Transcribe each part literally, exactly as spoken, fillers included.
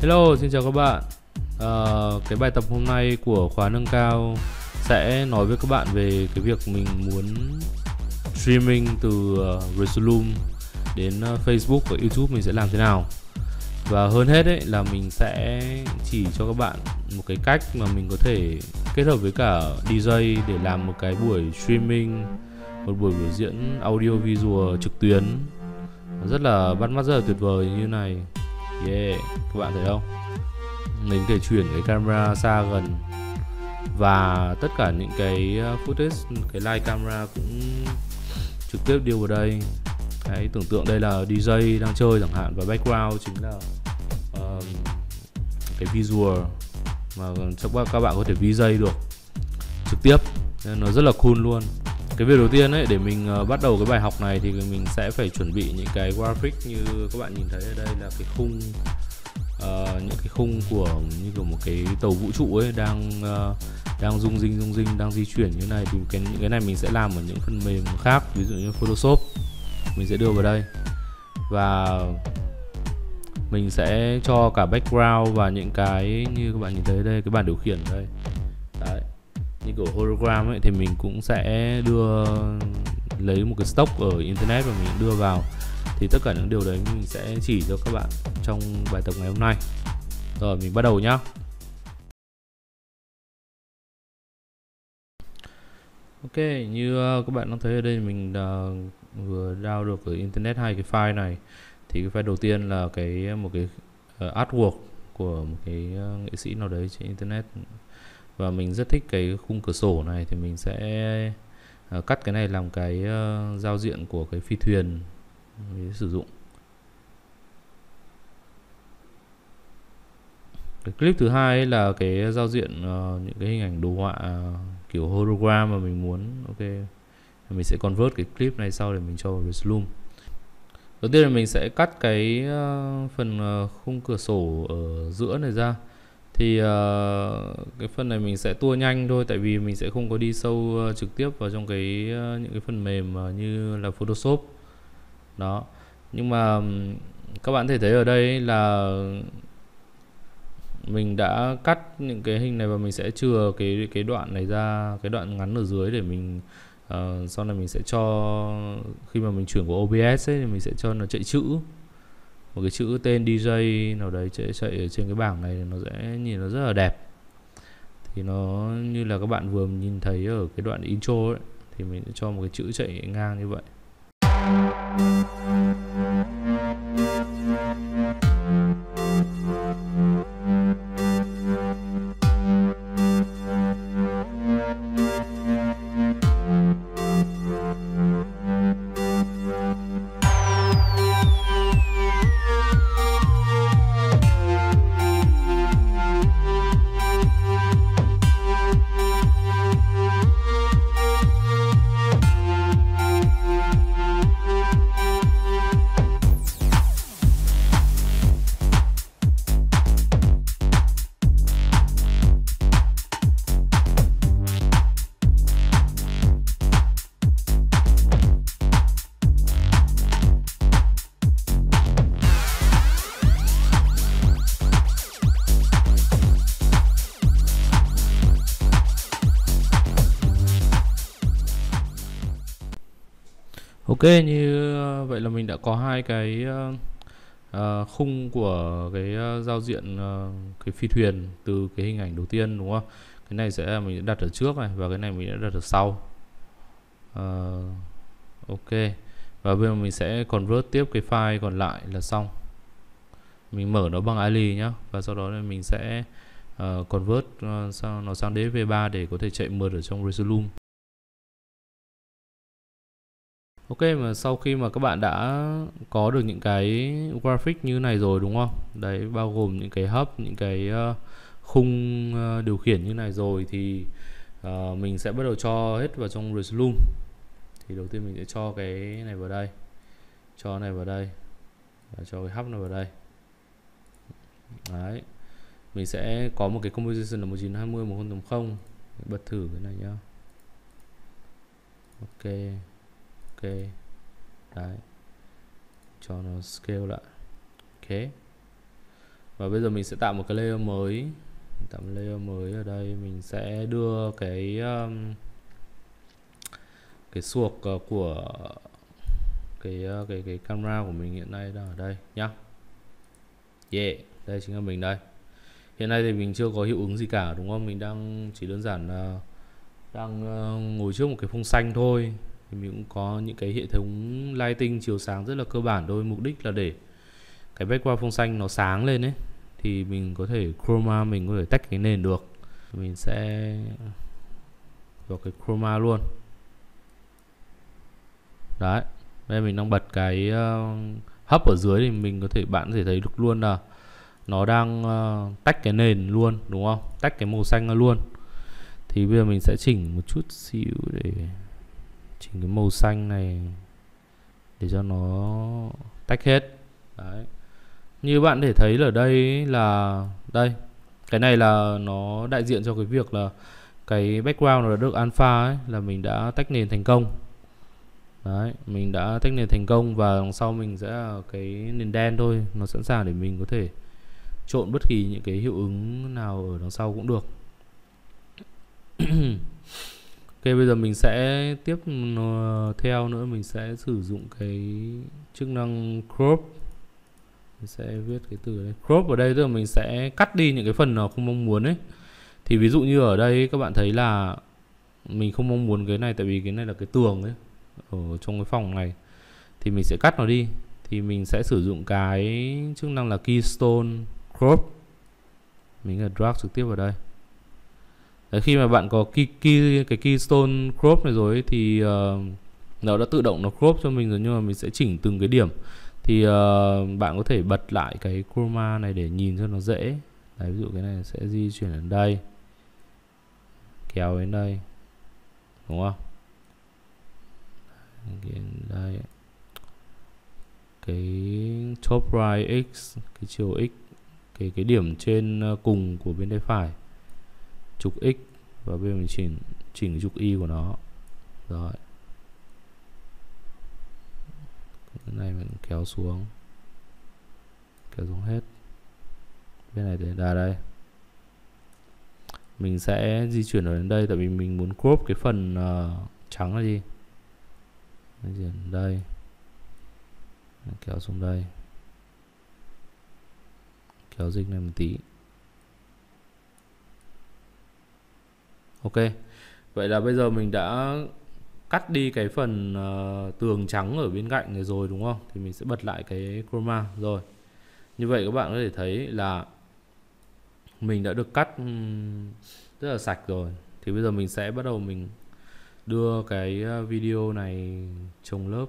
Hello, xin chào các bạn. à, Cái bài tập hôm nay của khóa nâng cao sẽ nói với các bạn về cái việc mình muốn streaming từ Resolume đến Facebook và YouTube mình sẽ làm thế nào. Và hơn hết ấy, là mình sẽ chỉ cho các bạn một cái cách mà mình có thể kết hợp với cả đê gi để làm một cái buổi streaming, một buổi biểu diễn audio visual trực tuyến rất là bắt mắt, rất là tuyệt vời như này. Yeah, các bạn thấy không? Mình có thể chuyển cái camera xa gần và tất cả những cái footage, cái live camera cũng trực tiếp điêu vào đây. Đấy, tưởng tượng đây là đê gi đang chơi chẳng hạn và background chính là uh, cái visual mà các bạn có thể đê gi được trực tiếp. Nên nó rất là cool luôn. Cái việc đầu tiên ấy, để mình uh, bắt đầu cái bài học này thì mình sẽ phải chuẩn bị những cái graphic như các bạn nhìn thấy ở đây là cái khung, uh, những cái khung của như kiểu một cái tàu vũ trụ ấy đang uh, đang rung rinh rung rinh đang di chuyển như này. Thì cái những cái này mình sẽ làm ở những phần mềm khác, ví dụ như Photoshop, mình sẽ đưa vào đây và mình sẽ cho cả background và những cái như các bạn nhìn thấy đây, cái bảng điều khiển đây. Đấy, như kiểu hologram ấy, thì mình cũng sẽ đưa lấy một cái stock ở internet và mình đưa vào. Thì tất cả những điều đấy mình sẽ chỉ cho các bạn trong bài tập ngày hôm nay. Rồi mình bắt đầu nhá. Ok, như các bạn đang thấy ở đây mình đã vừa download được ở internet hai cái file này. Thì cái file đầu tiên là cái một cái artwork của một cái nghệ sĩ nào đấy trên internet. Và mình rất thích cái khung cửa sổ này thì mình sẽ uh, cắt cái này làm cái uh, giao diện của cái phi thuyền để sử dụng. Cái clip thứ hai là cái giao diện uh, những cái hình ảnh đồ họa uh, kiểu hologram mà mình muốn. Ok, mình sẽ convert cái clip này sau để mình cho vào Resolume. Đầu tiên là mình sẽ cắt cái uh, phần uh, khung cửa sổ ở giữa này ra. Thì uh, cái phần này mình sẽ tua nhanh thôi, tại vì mình sẽ không có đi sâu uh, trực tiếp vào trong cái uh, những cái phần mềm uh, như là Photoshop đó. Nhưng mà um, các bạn có thể thấy ở đây là mình đã cắt những cái hình này và mình sẽ chừa cái cái đoạn này ra, cái đoạn ngắn ở dưới để mình uh, sau này mình sẽ cho khi mà mình chuyển của ô bê ét ấy, thì mình sẽ cho nó chạy chữ, một cái chữ tên đê gi nào đấy chạy chạy ở trên cái bảng này, nó sẽ nhìn nó rất là đẹp. Thì nó như là các bạn vừa nhìn thấy ở cái đoạn intro ấy, thì mình sẽ cho một cái chữ chạy ngang như vậy. Ok, như vậy là mình đã có hai cái uh, khung của cái giao diện uh, cái phi thuyền từ cái hình ảnh đầu tiên, đúng không? Cái này sẽ mình đặt ở trước này và cái này mình đã đặt ở sau. uh, Ok, và bây giờ mình sẽ convert tiếp cái file còn lại là xong. Mình mở nó bằng Ali nhá, và sau đó mình sẽ uh, convert uh, sang, nó sang đê vê ba để có thể chạy mượt ở trong Resolume. Ok, mà sau khi mà các bạn đã có được những cái graphic như này rồi đúng không? Đấy, bao gồm những cái hub, những cái uh, khung uh, điều khiển như này rồi thì uh, mình sẽ bắt đầu cho hết vào trong Resolume. Thì đầu tiên mình sẽ cho cái này vào đây, cho này vào đây và cho cái hub này vào đây. Đấy, mình sẽ có một cái composition là một chín hai mươi một không tám không. Bật thử cái này nhá. Ok, ok, đấy, cho nó scale lại. Ok, Và bây giờ mình sẽ tạo một cái layer mới. Tạo một layer mới ở đây mình sẽ đưa cái um, cái suộc của cái cái cái camera của mình hiện nay đang ở đây nhá. Yeah, đây chính là mình đây. Hiện nay thì mình chưa có hiệu ứng gì cả đúng không? Mình đang chỉ đơn giản là đang ngồi trước một cái phông xanh thôi. Thì mình cũng có những cái hệ thống lighting chiếu sáng rất là cơ bản thôi, mục đích là để cái background phông xanh nó sáng lên ấy, thì mình có thể chroma, mình có thể tách cái nền được. Mình sẽ vào cái chroma luôn. Đấy, đây mình đang bật cái hấp ở dưới thì mình có thể bạn có thể thấy được luôn là nó đang tách cái nền luôn đúng không? Tách cái màu xanh ra luôn. Thì bây giờ mình sẽ chỉnh một chút xíu để chỉnh cái màu xanh này để cho nó tách hết. Đấy. Như bạn để thấy ở đây là đây, cái này là nó đại diện cho cái việc là cái background nó được alpha ấy, là mình đã tách nền thành công. Đấy, mình đã tách nền thành công và đằng sau mình sẽ cái nền đen thôi, nó sẵn sàng để mình có thể trộn bất kỳ những cái hiệu ứng nào ở đằng sau cũng được. Ok, bây giờ mình sẽ tiếp theo nữa, mình sẽ sử dụng cái chức năng crop. Mình sẽ viết cái từ này. Crop ở đây tức là mình sẽ cắt đi những cái phần nào không mong muốn ấy. Thì ví dụ như ở đây các bạn thấy là mình không mong muốn cái này, tại vì cái này là cái tường ấy, ở trong cái phòng này thì mình sẽ cắt nó đi. Thì mình sẽ sử dụng cái chức năng là keystone crop. Mình sẽ drag trực tiếp vào đây. Đấy, khi mà bạn có key, key, cái keystone crop này rồi ấy, thì uh, nó đã tự động nó crop cho mình rồi, nhưng mà mình sẽ chỉnh từng cái điểm. Thì uh, bạn có thể bật lại cái chroma này để nhìn cho nó dễ. Đấy, ví dụ cái này sẽ di chuyển đến đây, kéo đến đây, đúng không? Đây. Cái top right x, cái chiều x, cái cái điểm trên cùng của bên tay phải, trục x, và bên mình chỉnh chỉnh trục y của nó. Rồi. Cái này mình kéo xuống. Kéo xuống hết. Bên này thì ra đây. Mình sẽ di chuyển ở đến đây tại vì mình muốn crop cái phần uh, trắng là gì? Đây, kéo xuống đây, kéo dịch này một tí. Ok, vậy là bây giờ mình đã cắt đi cái phần uh, tường trắng ở bên cạnh này rồi đúng không? Thì mình sẽ bật lại cái chroma rồi. Như vậy các bạn có thể thấy là mình đã được cắt rất là sạch rồi. Thì bây giờ mình sẽ bắt đầu mình đưa cái video này trồng lớp.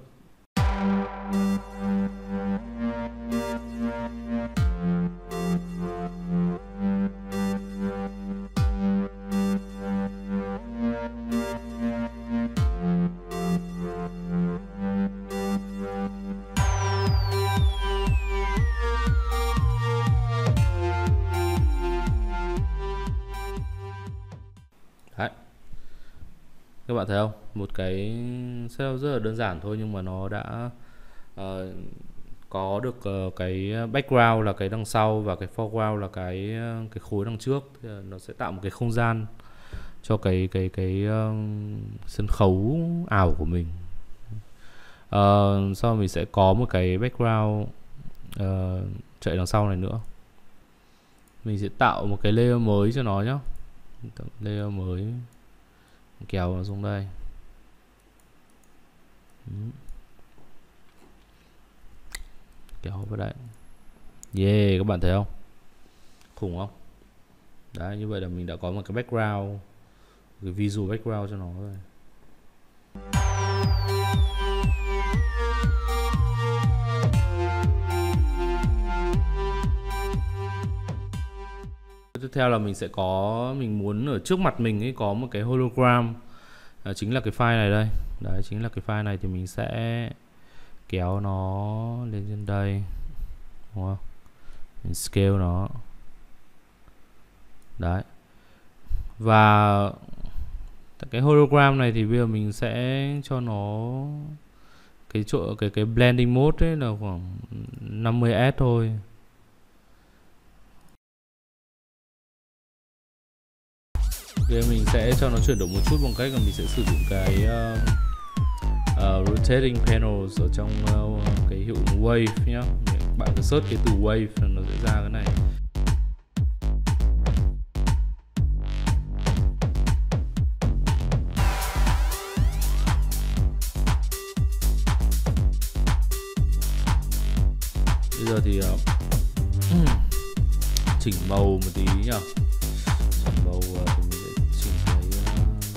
Đấy, các bạn thấy không, một cái setup rất là đơn giản thôi nhưng mà nó đã uh, có được uh, cái background là cái đằng sau và cái foreground là cái cái khối đằng trước. Thì nó sẽ tạo một cái không gian cho cái cái cái um, sân khấu ảo của mình. Uh, sau mình sẽ có một cái background uh, chạy đằng sau này nữa. Mình sẽ tạo một cái layer mới cho nó nhé. Layer mới, kéo nó xuống đây. Kéo vào đây. Yeah, các bạn thấy không? Khủng không? Đấy, như vậy là mình đã có một cái background, cái visual background cho nó rồi. Tiếp theo là mình sẽ có, mình muốn ở trước mặt mình ấy có một cái hologram, à, chính là cái file này đây. Đấy, chính là cái file này thì mình sẽ kéo nó lên trên đây, đúng không? Mình scale nó. Đấy. Và cái hologram này thì bây giờ mình sẽ cho nó cái chỗ cái cái blending mode ấy là khoảng năm mươi S thôi. Ok, mình sẽ cho nó chuyển đổi một chút bằng cách là mình sẽ sử dụng cái uh, uh, rotating panels ở trong uh, cái hiệu ứng wave nhá. Bạn cứ search cái từ wave là nó sẽ ra cái này. Bây giờ thì uh, chỉnh màu một tí nhá. Chỉnh màu uh, thì mình sẽ chỉnh cái uh...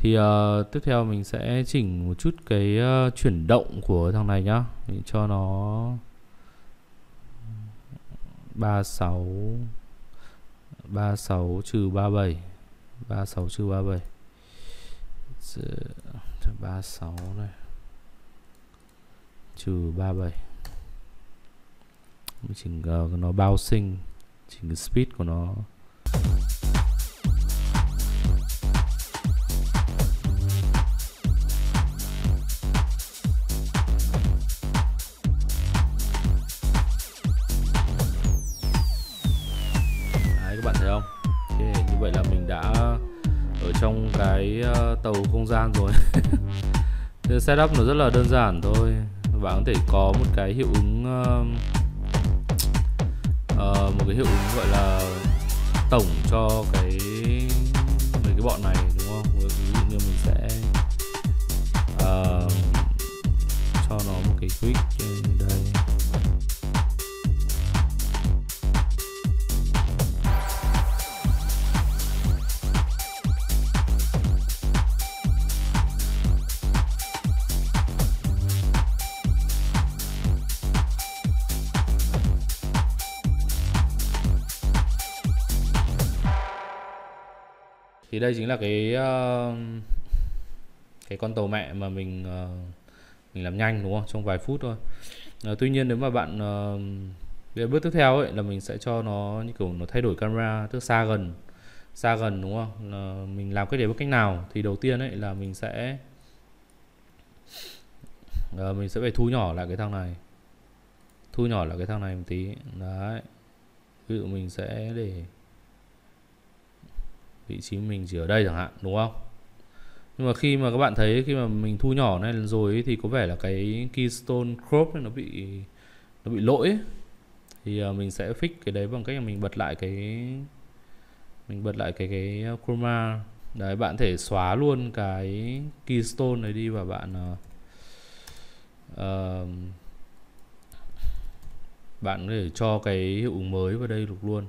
thì uh, tiếp theo mình sẽ chỉnh một chút cái uh, chuyển động của thằng này nhá, mình cho nó ba mươi sáu trừ ba mươi bảy ba mươi sáu này trừ ba mươi bảy, mình chỉnh uh, nó bouncing, chỉnh cái speed của nó. Cái tàu không gian rồi. Setup nó rất là đơn giản thôi. Bạn có thể có một cái hiệu ứng uh, một cái hiệu ứng gọi là tổng cho cái mấy cái bọn này, đúng không? Ví dụ như mình sẽ uh, cho nó một cái quick đây. Thì đây chính là cái uh, cái con tàu mẹ mà mình uh, mình làm nhanh, đúng không? Trong vài phút thôi. Uh, tuy nhiên nếu mà bạn uh, bước tiếp theo ấy là mình sẽ cho nó như kiểu nó thay đổi camera, tức xa gần, xa gần đúng không? Là mình làm cái để bước cách nào? Thì đầu tiên ấy là mình sẽ uh, mình sẽ phải thu nhỏ lại cái thằng này, thu nhỏ lại cái thằng này một tí. Đấy. Ví dụ mình sẽ để vị trí mình chỉ ở đây chẳng hạn, đúng không? Nhưng mà khi mà các bạn thấy khi mà mình thu nhỏ này rồi ấy, thì có vẻ là cái keystone crop ấy, nó bị nó bị lỗi ấy. Thì uh, mình sẽ fix cái đấy bằng cách là mình bật lại cái mình bật lại cái cái chroma. Đấy, bạn thể xóa luôn cái keystone này đi và bạn uh, bạn có thể cho cái hiệu ứng mới vào đây lục luôn.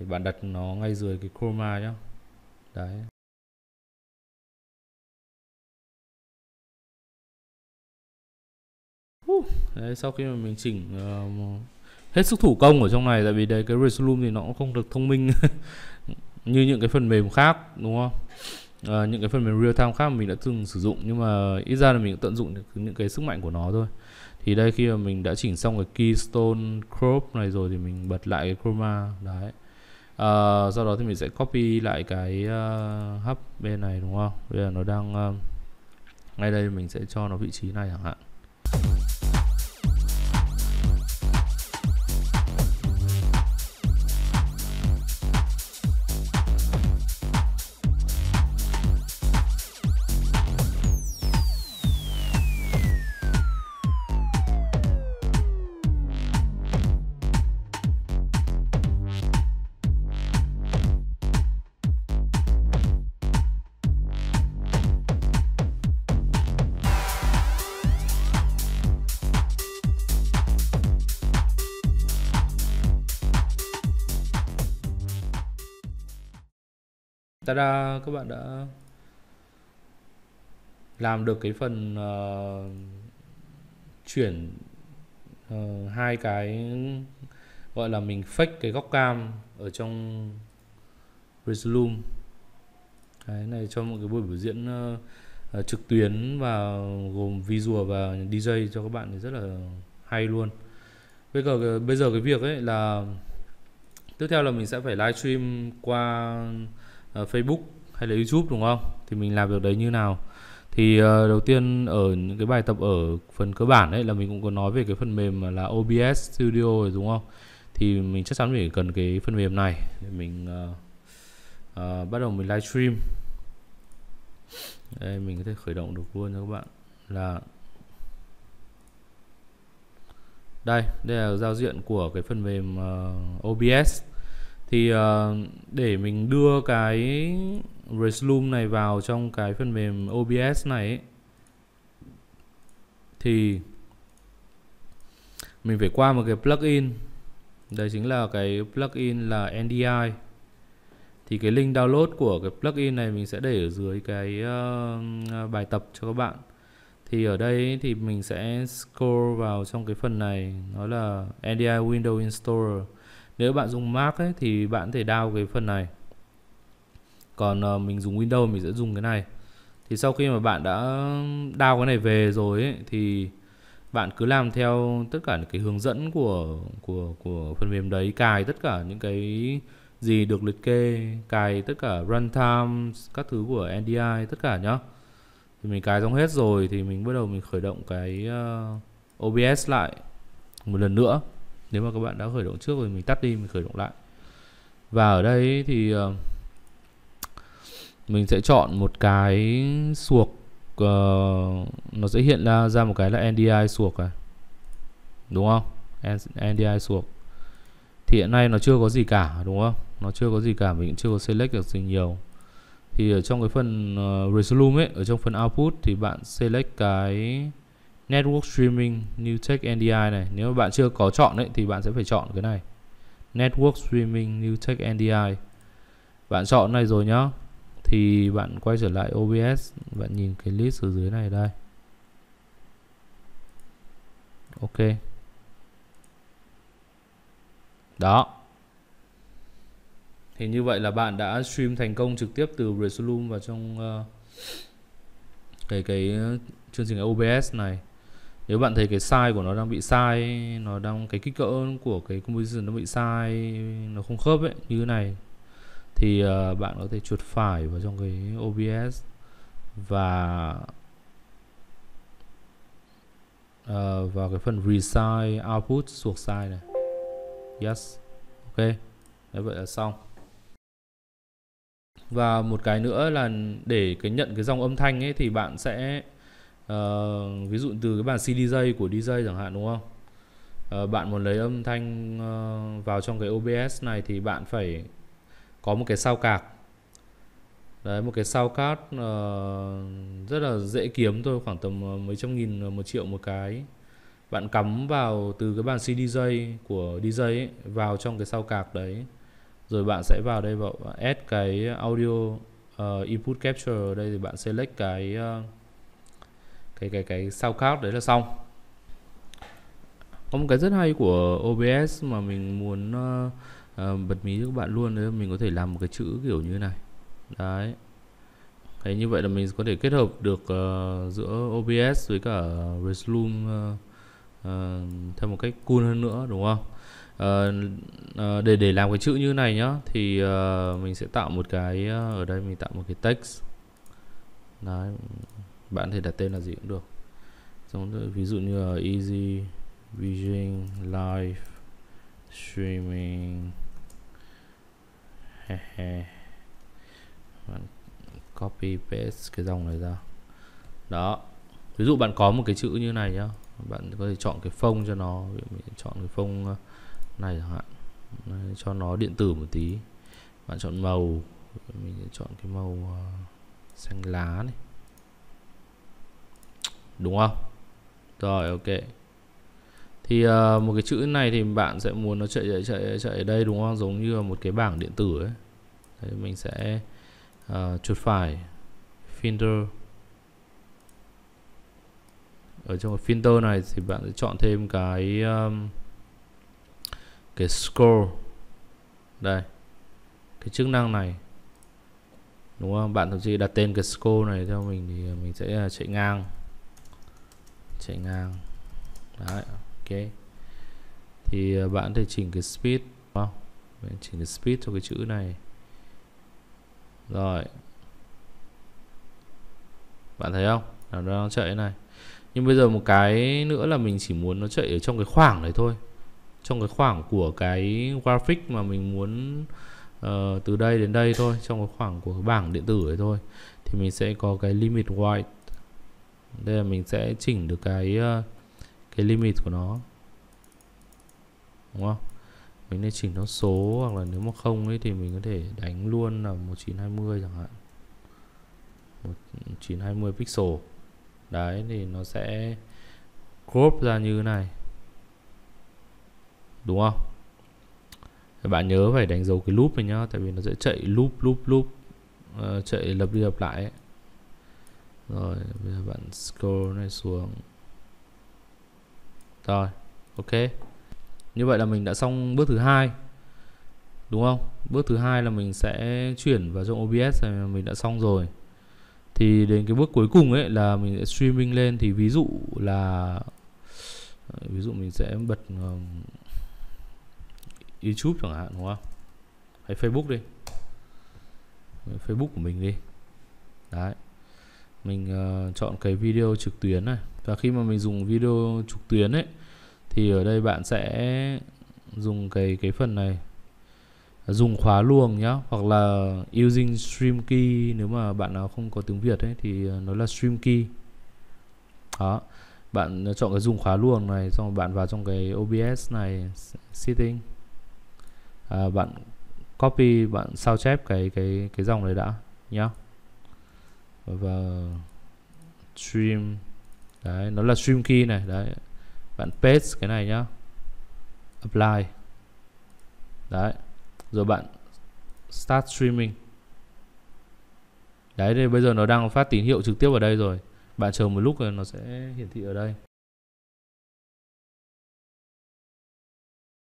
Thì bạn đặt nó ngay dưới cái chroma nhá. Đấy. Uh, đấy, sau khi mà mình chỉnh uh, hết sức thủ công ở trong này, tại vì đấy cái Resolume thì nó cũng không được thông minh như những cái phần mềm khác, đúng không? Uh, những cái phần mềm real time khác mà mình đã từng sử dụng, nhưng mà ít ra là mình cũng tận dụng được những cái sức mạnh của nó thôi. Thì đây khi mà mình đã chỉnh xong cái keystone crop này rồi thì mình bật lại cái chroma đấy. À, sau đó thì mình sẽ copy lại cái uh, hub bên này, đúng không? Bây giờ nó đang uh, ngay đây, mình sẽ cho nó vị trí này chẳng hạn. Ta-da, các bạn đã làm được cái phần uh, chuyển uh, hai cái gọi là mình fake cái góc cam ở trong Resolume. Cái này cho một cái buổi biểu diễn uh, uh, trực tuyến và gồm visual và đê gi cho các bạn thì rất là hay luôn. Bây giờ bây giờ cái việc ấy là Tiếp theo là mình sẽ phải livestream qua uh, Facebook hay là YouTube đúng không? Thì mình làm việc đấy như nào? Thì uh, đầu tiên ở những cái bài tập ở phần cơ bản đấy là mình cũng có nói về cái phần mềm là ô bê ét Studio rồi đúng không? Thì mình chắc chắn phải cần cái phần mềm này để mình uh, uh, bắt đầu mình livestream. Đây, mình có thể khởi động được luôn cho các bạn là đây, đây là giao diện của cái phần mềm uh, ô bê ét. Thì uh, để mình đưa cái Resolume này vào trong cái phần mềm ô bê ét này ấy, thì mình phải qua một cái plugin. Đây chính là cái plugin là en đê i. Thì cái link download của cái plugin này mình sẽ để ở dưới cái uh, bài tập cho các bạn. Thì ở đây thì mình sẽ scroll vào trong cái phần này, nó là en đê i Window Installer. Nếu bạn dùng Mac ấy, thì bạn có thể download cái phần này. Còn uh, mình dùng Windows mình sẽ dùng cái này. Thì sau khi mà bạn đã download cái này về rồi ấy, thì bạn cứ làm theo tất cả những cái hướng dẫn của của của phần mềm đấy, cài tất cả những cái gì được liệt kê, cài tất cả runtime, các thứ của en đê i tất cả nhá. Thì mình cài xong hết rồi thì mình bắt đầu mình khởi động cái uh, ô bê ét lại một lần nữa. Nếu mà các bạn đã khởi động trước rồi mình tắt đi, mình khởi động lại. Và ở đây thì uh, mình sẽ chọn một cái suộc, uh, nó sẽ hiện ra ra một cái là en đê i suộc này. Đúng không? en đê i suộc. Thì hiện nay nó chưa có gì cả đúng không? Nó chưa có gì cả, mình cũng chưa có select được gì nhiều. Thì ở trong cái phần uh, Resolume ấy, ở trong phần output thì bạn select cái Network Streaming New Tech en đê i này. Nếu mà bạn chưa có chọn ấy thì bạn sẽ phải chọn cái này, Network Streaming New Tech en đê i. Bạn chọn này rồi nhá. Thì bạn quay trở lại ô bê ét, bạn nhìn cái list ở dưới này đây. Ok. Đó. Thì như vậy là bạn đã stream thành công trực tiếp từ Resolume vào trong uh, cái cái chương trình ô bê ét này. Nếu bạn thấy cái size của nó đang bị sai, nó đang cái kích cỡ của cái composition nó bị sai, nó không khớp ấy, như thế này, thì uh, bạn có thể chuột phải vào trong cái ô bê ét và uh, vào cái phần resize output suộc size này. Yes. Ok. Đấy, vậy là xong. Và một cái nữa là để cái nhận cái dòng âm thanh ấy thì bạn sẽ uh, ví dụ từ cái bản xê đê gi của đi jay chẳng hạn đúng không? Uh, bạn muốn lấy âm thanh uh, vào trong cái ô bê ét này thì bạn phải có một cái sao card. Đấy, một cái sao card uh, rất là dễ kiếm thôi, khoảng tầm mấy trăm nghìn, một triệu một cái. Bạn cắm vào từ cái bàn xê đê gi của đi jay ấy, vào trong cái sao cạc đấy. Rồi bạn sẽ vào đây, vào add cái audio uh, input capture. Ở đây thì bạn select cái uh, cái cái cái sao cạc đấy là xong. Có một cái rất hay của ô bê ét mà mình muốn uh, uh, bật mí cho các bạn luôn, đấy mình có thể làm một cái chữ kiểu như này. Đấy. Thế như vậy là mình có thể kết hợp được uh, giữa ô bê ét với cả Resolume uh, Uh, theo một cách cool hơn nữa đúng không? Uh, uh, để để làm cái chữ như này nhá, thì uh, mình sẽ tạo một cái uh, ở đây mình tạo một cái text. Đấy, bạn có thể đặt tên là gì cũng được. Giống ví dụ như là easy vision live streaming. Bạn copy paste cái dòng này ra. Đó. Ví dụ bạn có một cái chữ như này nhá, bạn có thể chọn cái phông cho nó, mình chọn cái phông này chẳng hạn, cho nó điện tử một tí. Bạn chọn màu, mình sẽ chọn cái màu xanh lá này, đúng không? Rồi, ok. Thì uh, một cái chữ này thì bạn sẽ muốn nó chạy chạy chạy chạy ở đây đúng không? Giống như là một cái bảng điện tử ấy. Thế mình sẽ uh, chuột phải filter. Ở trong cái filter này thì bạn sẽ chọn thêm cái um, cái scroll đây, cái chức năng này đúng không? Bạn thậm chí đặt tên cái scroll này theo mình thì mình sẽ chạy ngang, chạy ngang. Đấy, ok. Thì bạn có thể chỉnh cái speed, đúng không? chỉnh cái speed cho cái chữ này. Rồi bạn thấy không, là nó chạy thế này. Nhưng bây giờ một cái nữa là mình chỉ muốn nó chạy ở trong cái khoảng này thôi, trong cái khoảng của cái graphic mà mình muốn uh, từ đây đến đây thôi, trong cái khoảng của cái bảng điện tử ấy thôi. Thì mình sẽ có cái limit white, đây là mình sẽ chỉnh được cái uh, cái limit của nó, đúng không? Mình nên chỉnh nó số, hoặc là nếu mà không ấy thì mình có thể đánh luôn là một nghìn chín trăm hai mươi chẳng hạn, một nghìn chín trăm hai mươi pixel. Đấy thì nó sẽ crop ra như thế này, đúng không? Thì bạn nhớ phải đánh dấu cái loop này nhá, tại vì nó sẽ chạy loop loop loop uh, chạy lặp đi lặp lại ấy. Rồi bây giờ bạn scroll này xuống. Rồi, ok. Như vậy là mình đã xong bước thứ hai, đúng không? Bước thứ hai là mình sẽ chuyển vào trong ô bê ét này, mình đã xong rồi. Thì đến cái bước cuối cùng ấy là mình sẽ streaming lên. Thì ví dụ là ví dụ mình sẽ bật um, YouTube chẳng hạn, đúng không? Hay Facebook đi, Facebook của mình đi. Đấy, mình uh, chọn cái video trực tuyến này. Và khi mà mình dùng video trực tuyến ấy thì ở đây bạn sẽ dùng cái cái phần này, dùng khóa luồng nhá, hoặc là using stream key nếu mà bạn nào không có tiếng Việt ấy thì nó là stream key. Đó, bạn chọn cái dùng khóa luồng này, xong rồi bạn vào trong cái ô bê ét này, setting, à, bạn copy, bạn sao chép cái cái cái dòng này đã nhá, và stream. Đấy, nó là stream key này. Đấy, bạn paste cái này nhá, apply. Đấy, rồi bạn start streaming. Đấy, thì bây giờ nó đang phát tín hiệu trực tiếp ở đây rồi. Bạn chờ một lúc rồi nó sẽ hiển thị ở đây.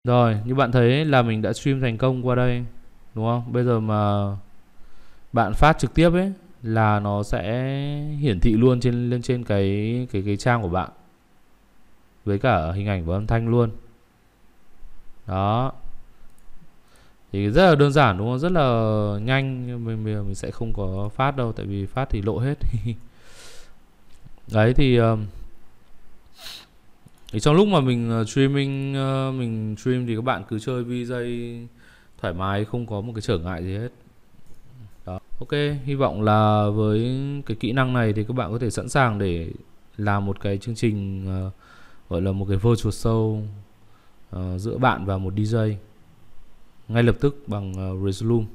Rồi, như bạn thấy là mình đã stream thành công qua đây, đúng không? Bây giờ mà bạn phát trực tiếp ấy là nó sẽ hiển thị luôn trên lên trên cái cái cái trang của bạn, với cả hình ảnh và âm thanh luôn. Đó, thì rất là đơn giản, đúng không? Rất là nhanh. Nhưng mình, mình, mình sẽ không có phát đâu, tại vì phát thì lộ hết. Đấy thì, thì trong lúc mà mình streaming, mình stream thì các bạn cứ chơi vê gi thoải mái, không có một cái trở ngại gì hết. Đó. Ok, hy vọng là với cái kỹ năng này thì các bạn có thể sẵn sàng để làm một cái chương trình uh, gọi là một cái virtual show uh, giữa bạn và một đê gi ngay lập tức bằng uh, Resolume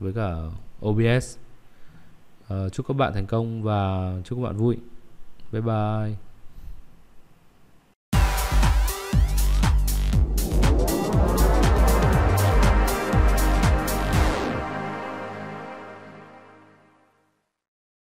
với cả ô bê ét. Uh, chúc các bạn thành công và chúc các bạn vui. Bye bye.